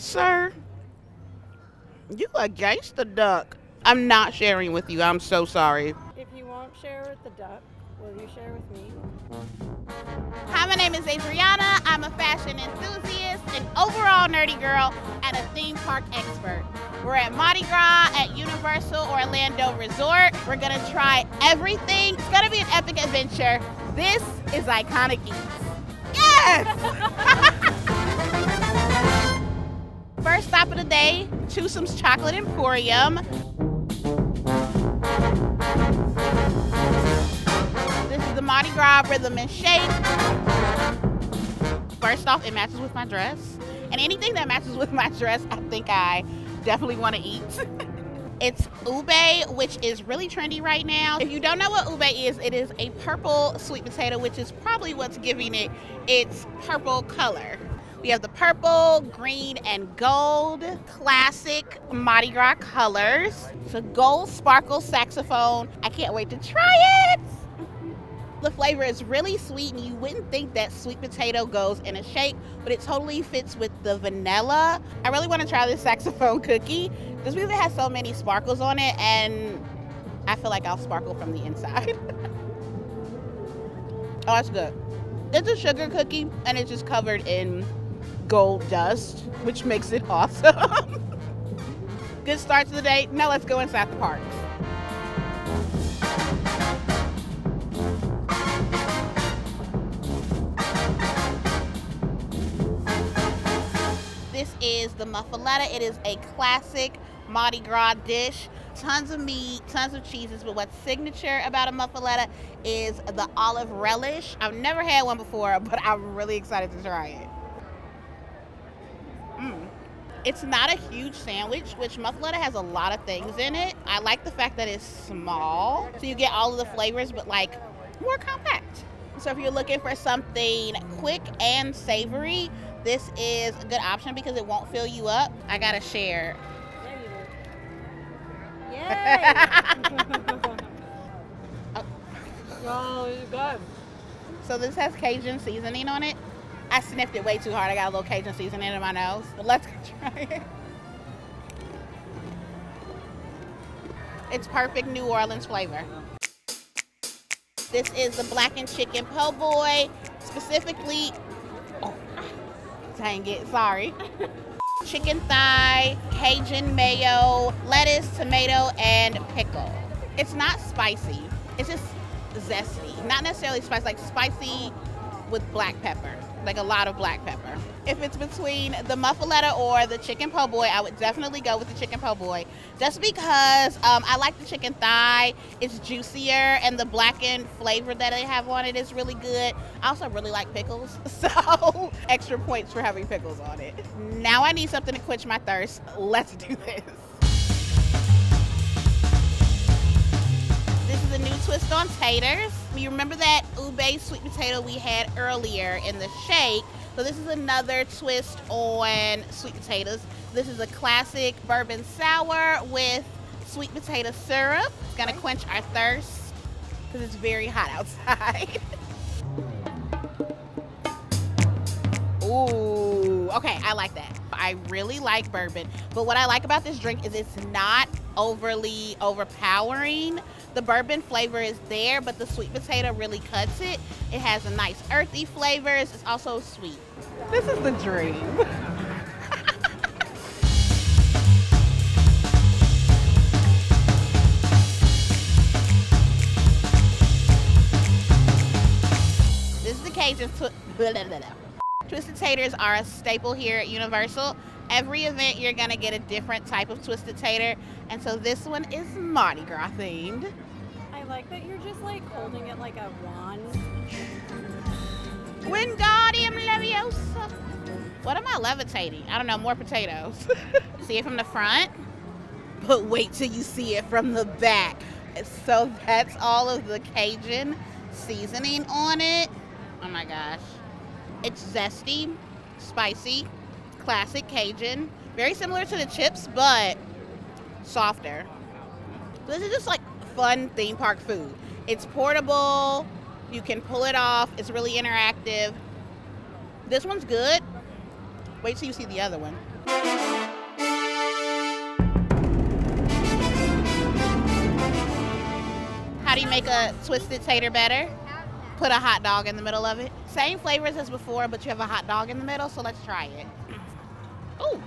Sir, you a gangster duck. I'm not sharing with you. I'm so sorry. If you won't share with the duck, will you share with me? Hi, my name is Adriana. I'm a fashion enthusiast, an overall nerdy girl, and a theme park expert. We're at Mardi Gras at Universal Orlando Resort. We're gonna try everything. It's gonna be an epic adventure. This is Iconic Eats. Yes! First stop of the day, Chewsome's Chocolate Emporium. Mardi Gras rhythm and shake. First off, it matches with my dress. And anything that matches with my dress, I think I definitely want to eat. It's ube, which is really trendy right now. If you don't know what ube is, it is a purple sweet potato, which is probably what's giving it its purple color. We have the purple, green, and gold classic Mardi Gras colors. It's a gold sparkle saxophone. I can't wait to try it. The flavor is really sweet, and you wouldn't think that sweet potato goes in a shake, but it totally fits with the vanilla. I really want to try this saxophone cookie. This really has so many sparkles on it, and I feel like I'll sparkle from the inside. Oh, that's good. It's a sugar cookie, and it's just covered in gold dust, which makes it awesome. Good start to the day. Now let's go inside the park. This is the muffuletta. It is a classic Mardi Gras dish. Tons of meat, tons of cheeses, but what's signature about a muffuletta is the olive relish. I've never had one before, but I'm really excited to try it. It's not a huge sandwich, which muffuletta has a lot of things in it. I like the fact that it's small, so you get all of the flavors, but like more compact. So if you're looking for something quick and savory, this is a good option because it won't fill you up. I gotta share. There you go. Yay! Oh, it's good. So this has Cajun seasoning on it. I sniffed it way too hard. I got a little Cajun seasoning in my nose. But let's try it. It's perfect New Orleans flavor. This is the blackened chicken po' boy, specifically. Dang it, sorry. Chicken thigh, Cajun mayo, lettuce, tomato, and pickle. It's not spicy, it's just zesty. Not necessarily spicy, like spicy with black pepper, like a lot of black pepper. If it's between the muffuletta or the chicken po' boy, I would definitely go with the chicken po' boy, just because I like the chicken thigh. It's juicier, and the blackened flavor that they have on it is really good. I also really like pickles, so extra points for having pickles on it. Now I need something to quench my thirst. Let's do this. This is a new twist on taters. You remember that ube sweet potato we had earlier in the shake? So this is another twist on sweet potatoes. This is a classic bourbon sour with sweet potato syrup. It's gonna quench our thirst because it's very hot outside. Ooh, okay, I like that. I really like bourbon, but what I like about this drink is it's not overly overpowering. The bourbon flavor is there, but the sweet potato really cuts it. It has a nice earthy flavor. It's also sweet. This is the dream. This is the Cajun. Twisted Taters are a staple here at Universal. Every event, you're gonna get a different type of Twisted Tater, and so this one is Mardi Gras themed. I like that you're just like holding it like a wand. Wingardium Leviosa. What am I levitating? I don't know, more potatoes. See it from the front, but wait till you see it from the back. So that's all of the Cajun seasoning on it. Oh my gosh. It's zesty, spicy, classic Cajun. Very similar to the chips, but softer. So this is just like fun theme park food. It's portable, you can pull it off, it's really interactive. This one's good. Wait till you see the other one. How do you make a twisted tater better? Put a hot dog in the middle of it. Same flavors as before, but you have a hot dog in the middle, so let's try it. Ooh,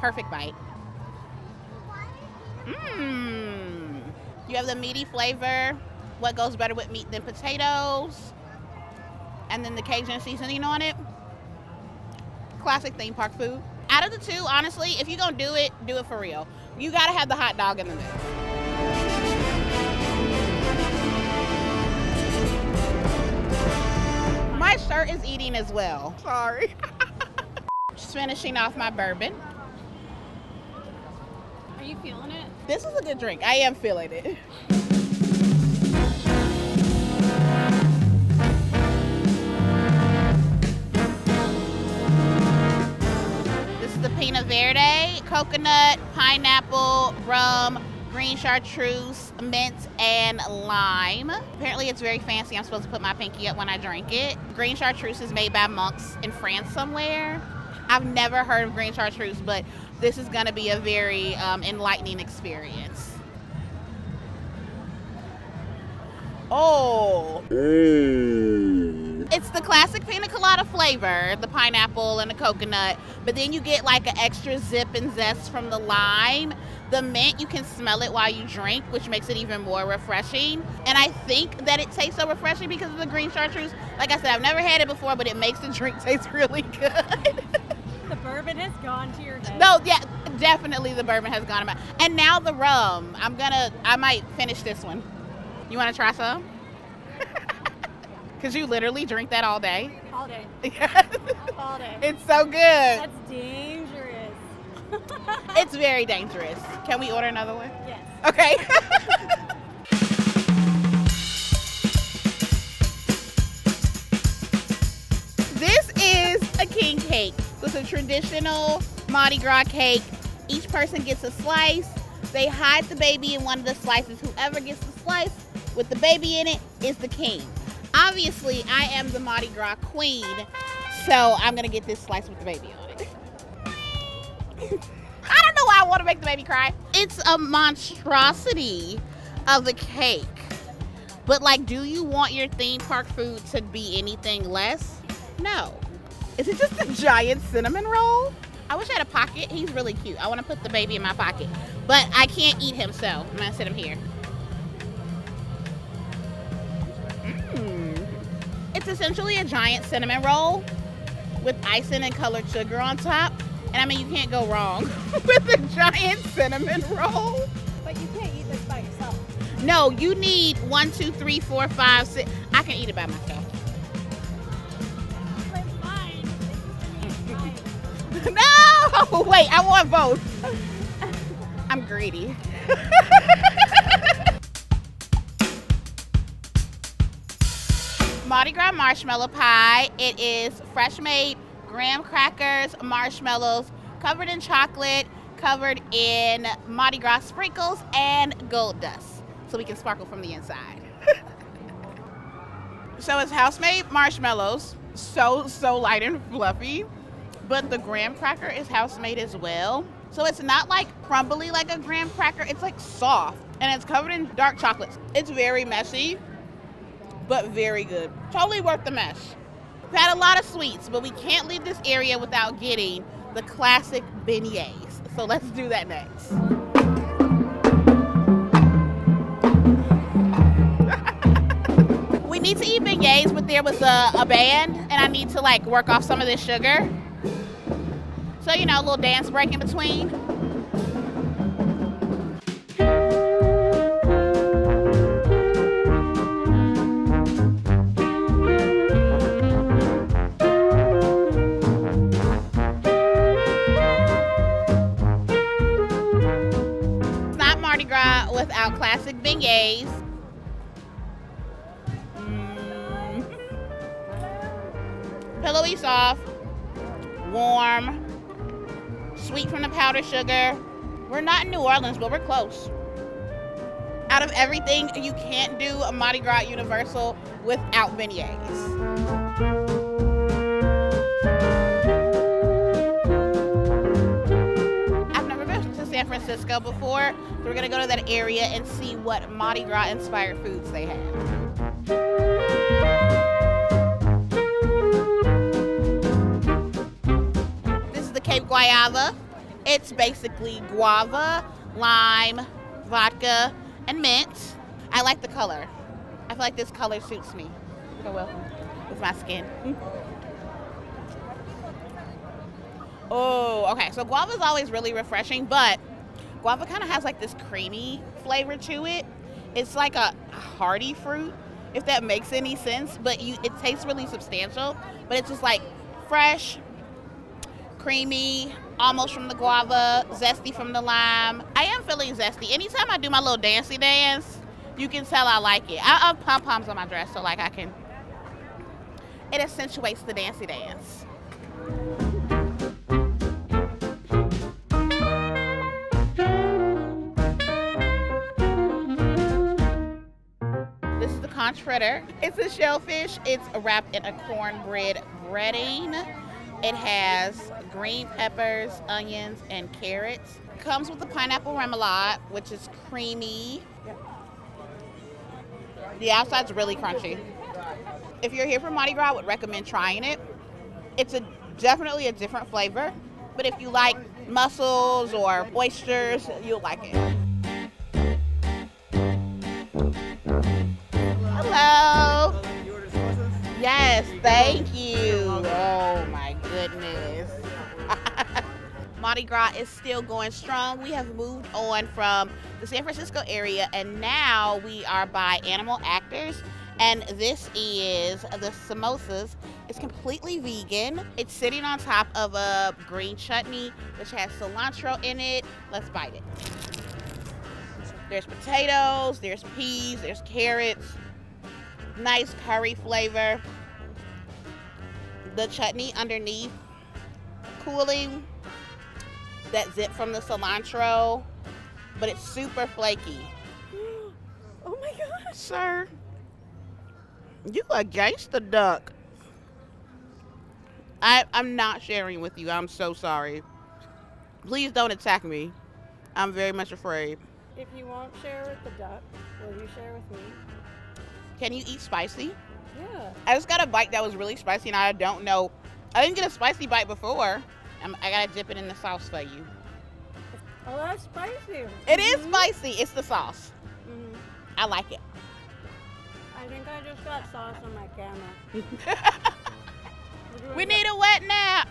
perfect bite. Mmm. You have the meaty flavor. What goes better with meat than potatoes? And then the Cajun seasoning on it. Classic theme park food. Out of the two, honestly, if you're gonna do it for real. You gotta have the hot dog in the middle. My shirt is eating as well. Sorry. Just finishing off my bourbon. Are you feeling it? This is a good drink. I am feeling it. Piña Verde, coconut, pineapple, rum, green chartreuse, mint, and lime. Apparently it's very fancy. I'm supposed to put my pinky up when I drink it. Green chartreuse is made by monks in France somewhere. I've never heard of green chartreuse, but this is gonna be a very enlightening experience. Oh! It's the classic pina colada flavor, the pineapple and the coconut, but then you get like an extra zip and zest from the lime. The mint, you can smell it while you drink, which makes it even more refreshing. And I think that it tastes so refreshing because of the green chartreuse. Like I said, I've never had it before, but it makes the drink taste really good. The bourbon has gone to your head. No, yeah, definitely the bourbon has gone to my head. And now the rum. I might finish this one. You want to try some? Because you literally drink that all day? All day. Yes. All day. It's so good. That's dangerous. It's very dangerous. Can we order another one? Yes. Okay. This is a king cake. So it's a traditional Mardi Gras cake. Each person gets a slice. They hide the baby in one of the slices. Whoever gets the slice with the baby in it is the king. Obviously, I am the Mardi Gras queen, so I'm gonna get this slice with the baby on it. I don't know why I want to make the baby cry. It's a monstrosity of a cake, but like, do you want your theme park food to be anything less? No. Is it just a giant cinnamon roll? I wish I had a pocket. He's really cute. I want to put the baby in my pocket, but I can't eat him, so I'm gonna sit him here. It's essentially a giant cinnamon roll with icing and colored sugar on top. And I mean, you can't go wrong with a giant cinnamon roll. But you can't eat this by yourself. No, you need 1, 2, 3, 4, 5, 6. I can eat it by myself. But mine. No! Wait, I want both. I'm greedy. Mardi Gras marshmallow pie. It is fresh made graham crackers, marshmallows, covered in chocolate, covered in Mardi Gras sprinkles and gold dust, so we can sparkle from the inside. So it's house-made marshmallows, so light and fluffy, but the graham cracker is house-made as well. So it's not like crumbly like a graham cracker, it's like soft, and it's covered in dark chocolates. It's very messy, but very good. Totally worth the mesh. We've had a lot of sweets, but we can't leave this area without getting the classic beignets. So let's do that next. We need to eat beignets, but there was a band, and I need to like work off some of this sugar. So, you know, a little dance break in between. Without classic beignets. Pillowy soft, warm, sweet from the powdered sugar. We're not in New Orleans, but we're close. Out of everything, you can't do a Mardi Gras Universal without beignets. Francisco before, so we're gonna go to that area and see what Mardi Gras inspired foods they have. This is the Cape Guayala. It's basically guava, lime, vodka, and mint. I like the color. I feel like this color suits me so well with my skin. Oh, okay, so guava is always really refreshing, but guava kind of has like this creamy flavor to it. It's like a hearty fruit, if that makes any sense, but it tastes really substantial, but it's just like fresh, creamy, almost from the guava, zesty from the lime. I am feeling zesty. Anytime I do my little dancey dance, you can tell I like it. I have pom-poms on my dress, so like it accentuates the dancey dance. Conch fritter. It's a shellfish. It's wrapped in a cornbread breading. It has green peppers, onions, and carrots. Comes with a pineapple remoulade, which is creamy. The outside's really crunchy. If you're here for Mardi Gras, I would recommend trying it. It's definitely a different flavor, but if you like mussels or oysters, you'll like it. Hello. Yes, thank you. Oh my goodness. Mardi Gras is still going strong. We have moved on from the San Francisco area and now we are by Animal Actors. And this is the samosas. It's completely vegan. It's sitting on top of a green chutney, which has cilantro in it. Let's bite it. There's potatoes, there's peas, there's carrots. Nice curry flavor. The chutney underneath, cooling. That zip from the cilantro, but it's super flaky. Oh my gosh, sir. You a gangster duck. I'm not sharing with you. I'm so sorry. Please don't attack me. I'm very much afraid. If you won't share with the duck, will you share with me? Can you eat spicy? Yeah. I just got a bite that was really spicy and I don't know. I didn't get a spicy bite before. I gotta dip it in the sauce for you. Oh, that's spicy. It is spicy. It's the sauce. I like it. I think I just got sauce on my camera. We need a wet nap.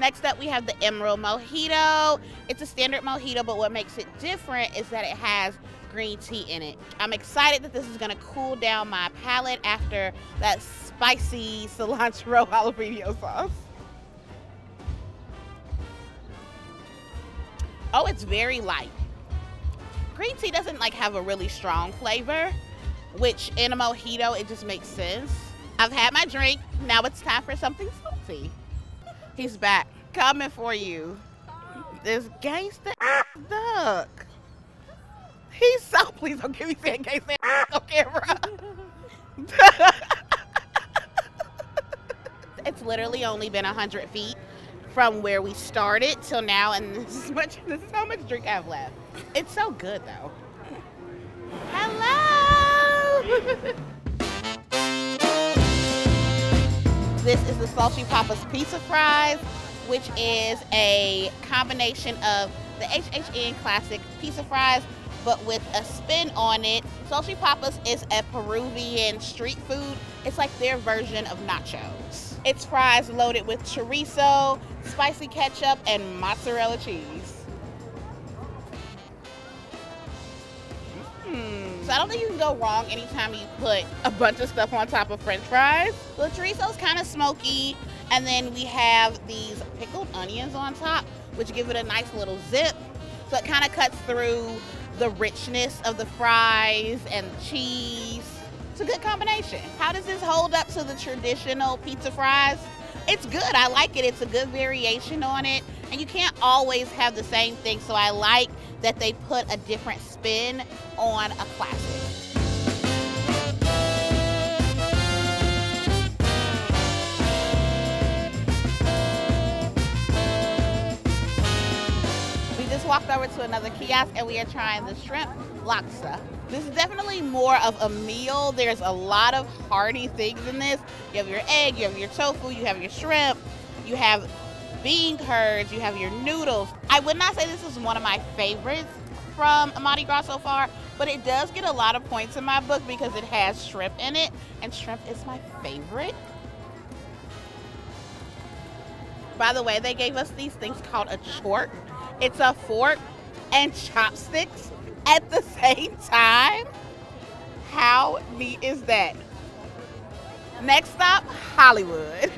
Next up, we have the Emeril Mojito. It's a standard mojito, but what makes it different is that it has green tea in it. I'm excited that this is gonna cool down my palate after that spicy cilantro jalapeno sauce. Oh, it's very light. Green tea doesn't like have a really strong flavor, which in a mojito, it just makes sense. I've had my drink, now it's time for something salty. He's back, coming for you. This gangsta duck. He's so, please don't give me saying gangsta on camera. It's literally only been 100 feet from where we started till now, and this is how much drink I've left. It's so good though. Hello. This is the Salty Papa's Pizza Fries, which is a combination of the HHN classic pizza fries, but with a spin on it. Salty Papa's is a Peruvian street food. It's like their version of nachos. It's fries loaded with chorizo, spicy ketchup, and mozzarella cheese. So I don't think you can go wrong anytime you put a bunch of stuff on top of French fries. The chorizo's kind of smoky, and then we have these pickled onions on top, which give it a nice little zip. So it kind of cuts through the richness of the fries and the cheese. It's a good combination. How does this hold up to the traditional pizza fries? It's good, I like it. It's a good variation on it. And you can't always have the same thing, so I like that they put a different spin on a classic. We just walked over to another kiosk and we are trying the shrimp laksa. This is definitely more of a meal. There's a lot of hearty things in this. You have your egg, you have your tofu, you have your shrimp, you have bean curds, you have your noodles. I would not say this is one of my favorites from Mardi Gras so far, but it does get a lot of points in my book because it has shrimp in it, and shrimp is my favorite. By the way, they gave us these things called a chork. It's a fork and chopsticks at the same time. How neat is that? Next stop, Hollywood.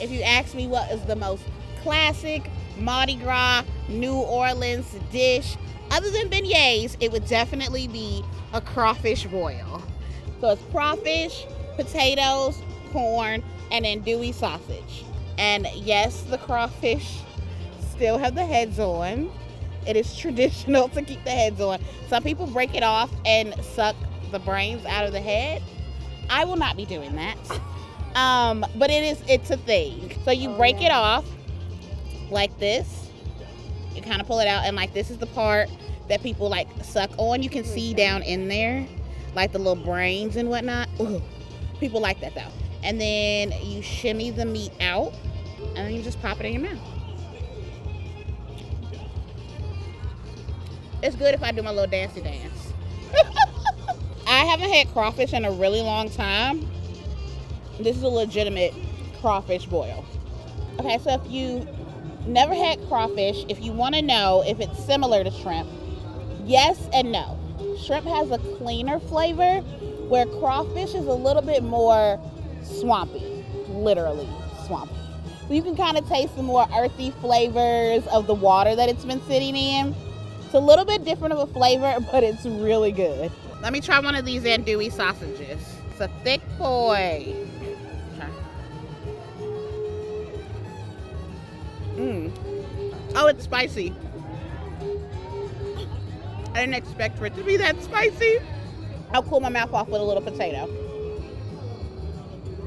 If you ask me what is the most classic Mardi Gras New Orleans dish, other than beignets, it would definitely be a crawfish boil. So it's crawfish, potatoes, corn, and andouille sausage. And yes, the crawfish still have the heads on. It is traditional to keep the heads on. Some people break it off and suck the brains out of the head. I will not be doing that. But it's a thing. So you break it off like this. You kind of pull it out, and like this is the part that people like suck on. You can see down in there, like the little brains and whatnot. Ooh, people like that though. And then you shimmy the meat out, and then you just pop it in your mouth. It's good if I do my little dancey dance. I haven't had crawfish in a really long time. This is a legitimate crawfish boil. Okay, so if you never had crawfish, if you want to know if it's similar to shrimp, yes and no. Shrimp has a cleaner flavor, where crawfish is a little bit more swampy, literally swampy. So you can kind of taste the more earthy flavors of the water that it's been sitting in. It's a little bit different of a flavor, but it's really good. Let me try one of these andouille sausages. It's a thick boy. Oh, it's spicy. I didn't expect for it to be that spicy. I'll cool my mouth off with a little potato.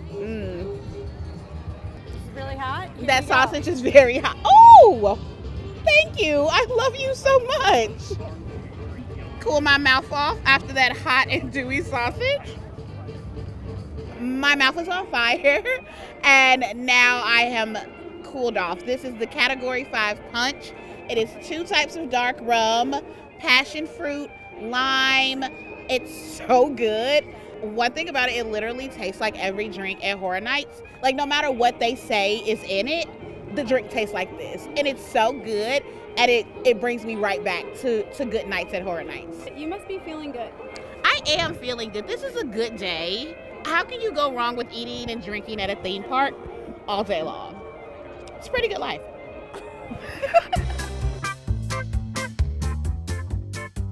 It's really hot. That sausage is very hot. Oh, thank you. I love you so much. Cool my mouth off after that hot and dewy sausage. My mouth is on fire, and now I am cooled off. This is the Category 5 Punch. It is 2 types of dark rum, passion fruit, lime. It's so good. One thing about it, it literally tastes like every drink at Horror Nights. Like, no matter what they say is in it, the drink tastes like this. And it's so good, and it brings me right back to good nights at Horror Nights. You must be feeling good. I am feeling good. This is a good day. How can you go wrong with eating and drinking at a theme park all day long? It's a pretty good life.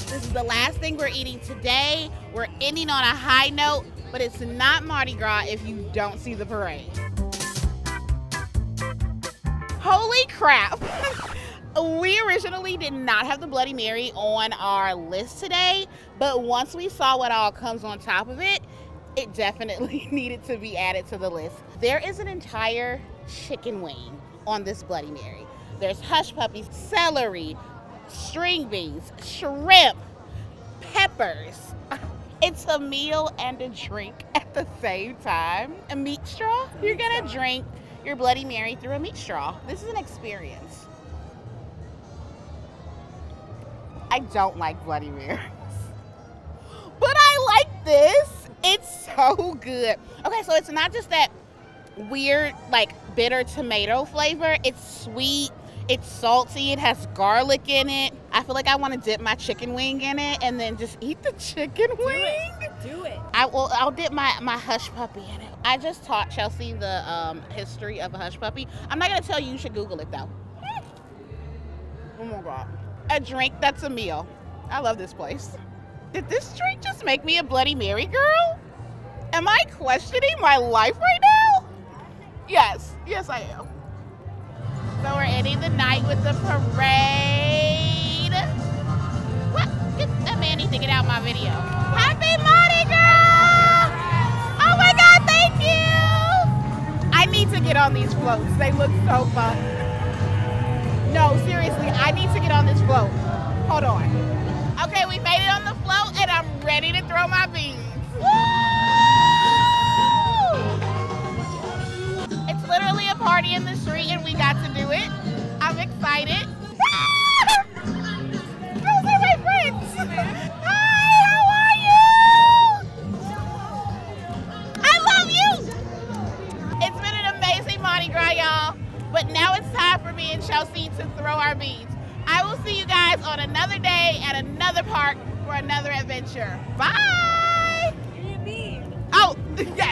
This is the last thing we're eating today. We're ending on a high note, but it's not Mardi Gras if you don't see the parade. Holy crap! We originally did not have the Bloody Mary on our list today, but once we saw what all comes on top of it, it definitely needed to be added to the list. There is an entire chicken wing on this Bloody Mary. There's hush puppies, celery, string beans, shrimp, peppers. It's a meal and a drink at the same time. A meat straw? You're gonna drink your Bloody Mary through a meat straw. This is an experience. I don't like Bloody Marys, but I like this. It's so good. Okay, so it's not just that weird, like, bitter tomato flavor. It's sweet, it's salty, it has garlic in it. I feel like I want to dip my chicken wing in it and then just eat the chicken wing. Do it. I'll dip my hush puppy in it. I just taught Chelsea the history of a hush puppy. I'm not going to tell you. You should Google it, though. Oh, my God. A drink that's a meal. I love this place. Did this drink just make me a Bloody Mary girl? Am I questioning my life right now? Yes I am. So we're ending the night with the parade. What? Get that man, he's thinking out my video. Happy Mardi Gras! Oh my God, thank you! on these floats. They look so fun. No, seriously, I need to get on this float. Hold on. Okay, we made it on the float, and I'm ready to throw my beans. Woo! It's literally a party in the street, and we got to do it. I'm excited. Those are my friends. Hi, how are you? I love you. It's been an amazing Mardi Gras, y'all. But now it's time for me and Chelsea to throw our beads. I will see you guys on another day at another park for another adventure. Bye. Oh, yeah.